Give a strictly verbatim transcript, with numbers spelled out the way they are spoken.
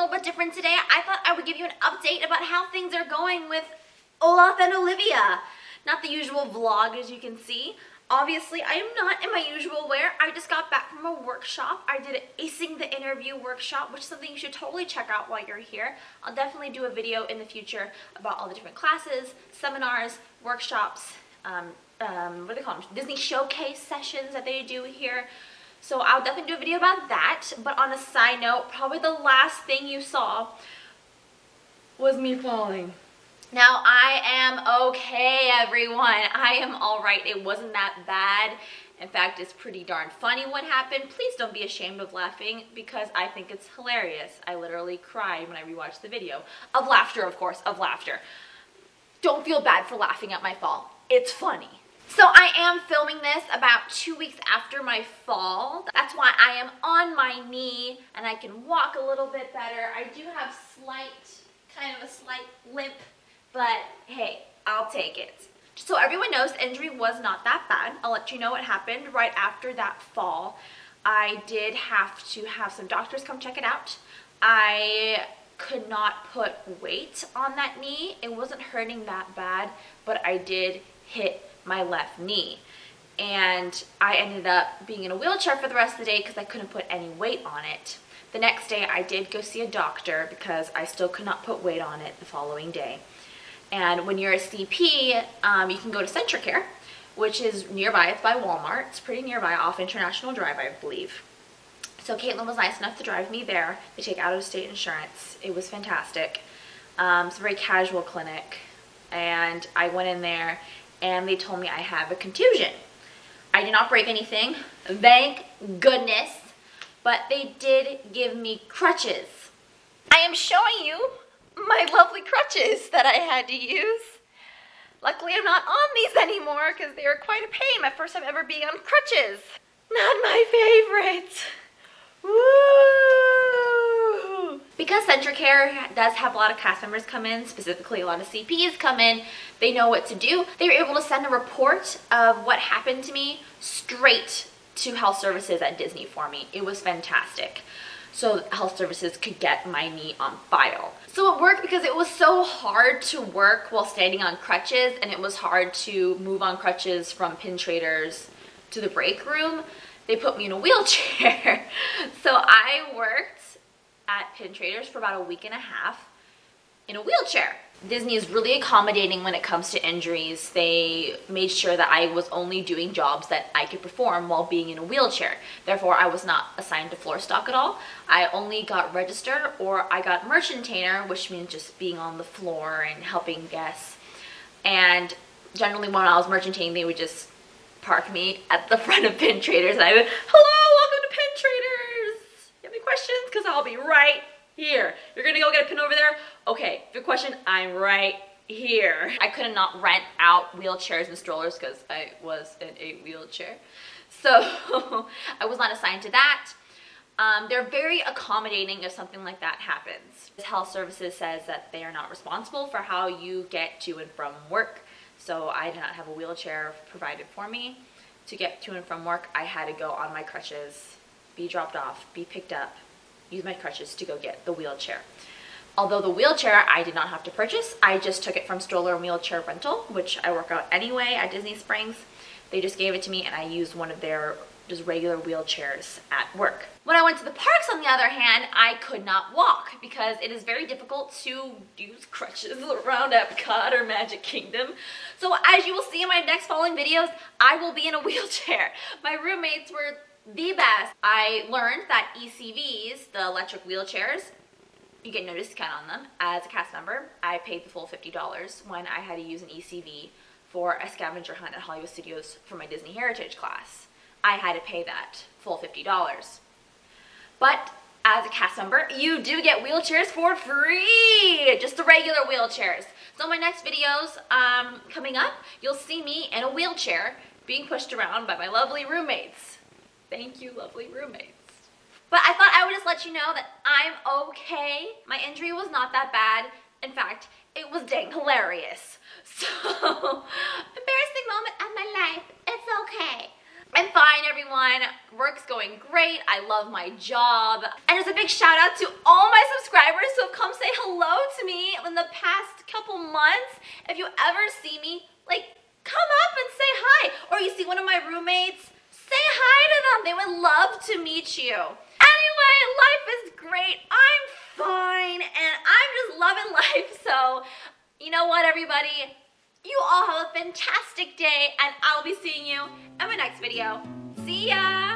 little bit different today. I thought I would give you an update about how things are going with Olaf and Olivia. Not the usual vlog, as you can see. Obviously, I am not in my usual wear. I just got back from a workshop. I did an Acing the Interview workshop, which is something you should totally check out while you're here. I'll definitely do a video in the future about all the different classes, seminars, workshops, um, um, what do they call them? Disney showcase sessions that they do here. So I'll definitely do a video about that. But on a side note, probably the last thing you saw was me falling. Now I am okay, everyone. I am all right. It wasn't that bad. In fact, it's pretty darn funny what happened. Please don't be ashamed of laughing because I think it's hilarious. I literally cried when I rewatched the video. Of laughter, of course, of laughter. Don't feel bad for laughing at my fall. It's funny. So I am filming this about two weeks after my fall. That's why I am on my knee and I can walk a little bit better. I do have slight, kind of a slight limp, but hey, I'll take it. So everyone knows the injury was not that bad. I'll let you know what happened right after that fall. I did have to have some doctors come check it out. I could not put weight on that knee. It wasn't hurting that bad, but I did hit my left knee and I ended up being in a wheelchair for the rest of the day because I couldn't put any weight on it. The next day I did go see a doctor because I still could not put weight on it the following day. And when you're a C P, um, you can go to Centricare, which is nearby. It's by Walmart. It's pretty nearby off International Drive, I believe. So Caitlin was nice enough to drive me there. They take out-of-state insurance. It was fantastic. Um, it's a very casual clinic and I went in there and they told me I have a contusion. I did not break anything, thank goodness, but they did give me crutches. I am showing you my lovely crutches that I had to use. Luckily I'm not on these anymore because they were quite a pain. My first time ever being on crutches. Not my favorite. Woo! Because Centricare does have a lot of cast members come in, specifically a lot of C Ps come in, they know what to do. They were able to send a report of what happened to me straight to Health Services at Disney for me. It was fantastic. So Health Services could get my knee on file. So it worked because it was so hard to work while standing on crutches, and it was hard to move on crutches from Pin Traders to the break room. They put me in a wheelchair. So I worked at Pin Traders for about a week and a half in a wheelchair. Disney is really accommodating when it comes to injuries. They made sure that I was only doing jobs that I could perform while being in a wheelchair. Therefore, I was not assigned to floor stock at all. I only got registered or I got merchantainer, which means just being on the floor and helping guests. And generally when I was merchantaining, they would just park me at the front of Pin Traders and I would, hello, welcome to Pin Traders. You have any questions? Because I'll be right here. You're gonna go get a pin over there? Okay, good question, I'm right here. I could not rent out wheelchairs and strollers because I was in a wheelchair. So I was not assigned to that. Um, they're very accommodating if something like that happens. Health Services says that they are not responsible for how you get to and from work. So I did not have a wheelchair provided for me. To get to and from work, I had to go on my crutches, be dropped off, be picked up, use my crutches to go get the wheelchair. Although the wheelchair I did not have to purchase, I just took it from stroller and wheelchair rental, which I work out anyway at Disney Springs. They just gave it to me and I used one of their just regular wheelchairs at work. When I went to the parks, on the other hand, I could not walk because it is very difficult to use crutches around Epcot or Magic Kingdom. So as you will see in my next following videos, I will be in a wheelchair. My roommates were the best. I learned that E C Vs, the electric wheelchairs, you get no discount on them. As a cast member, I paid the full fifty dollars when I had to use an E C V for a scavenger hunt at Hollywood Studios for my Disney Heritage class. I had to pay that full fifty dollars. But as a cast member, you do get wheelchairs for free, just the regular wheelchairs. So my next videos um, coming up, you'll see me in a wheelchair being pushed around by my lovely roommates. Thank you, lovely roommates. But I thought I would just let you know that I'm okay. My injury was not that bad. In fact, it was dang hilarious. So, embarrassing moment of my life, it's okay. I'm fine, everyone. Work's going great. I love my job. And there's a big shout out to all my subscribers who have come say hello to me in the past couple months. If you ever see me, like, come up and say hi. Or you see one of my roommates, say hi to them. They would love to meet you. Anyway, life is great. I'm fine, and I'm just loving life. So, you know what, everybody? You all have a fantastic day, and I'll be seeing you in my next video. See ya!